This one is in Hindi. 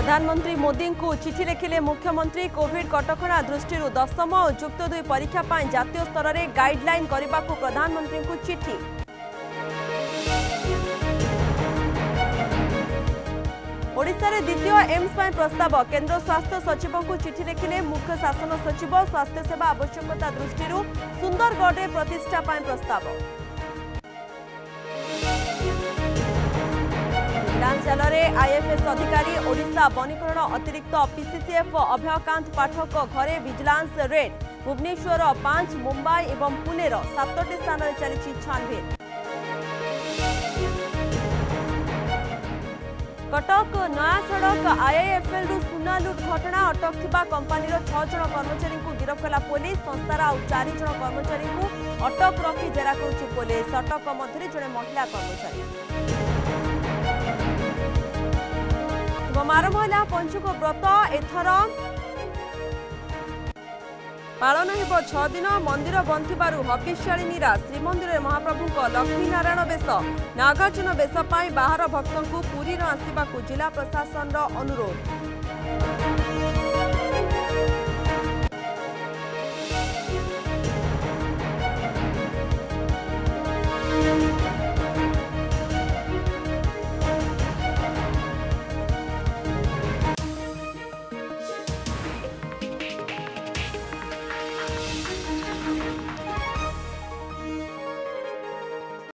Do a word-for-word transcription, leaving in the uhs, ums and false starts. प्रधानमंत्री मोदी को चिठी लिखिले मुख्यमंत्री कोविड कटकणा दृष्टि दशम और जुक्त दुई परीक्षा जातीय स्तर में गाइडलाइन करने को प्रधानमंत्री को चिठी। ओडिशा रे द्वितीय एम्स पर प्रस्ताव केन्द्र स्वास्थ्य सचिव को चिठी लिखिले मुख्य शासन सचिव स्वास्थ्य सेवा आवश्यकता दृष्टि सुंदरगढ़ प्रतिष्ठा पर प्रस्ताव। विधानसभा रे आईएफएस अधिकारी ओडिशा वनीकरण अतिरिक्त पीसीसीएफ अभयकांत पाठक घरे विजिलेंस रेड भुवनेश्वर पांच मुंबई एवं पुणेर सातटी स्थान में चली छानबीन। कटक नया सड़क आईआईएफएल रु सुना लुट घटना अटक थिबा कंपनी रो छह जन कर्मचारी को गिरफ्त कला पुलिस। संस्थार आउ चार जन कर्मचारी को अटक रखी जेरा करुछि पुलिस। अटक मध्य जड़े महिला कर्मचारी। मारमहला पंचुक व्रत एथर पालन हो छह दिन मंदिर बंद हबिष्याणी निराश। श्रीमंदिर महाप्रभु लक्ष्मीनारायण बेश नागार्जुन बेश बाहर भक्त को पुरी न आसवाक जिला प्रशासन अनुरोध।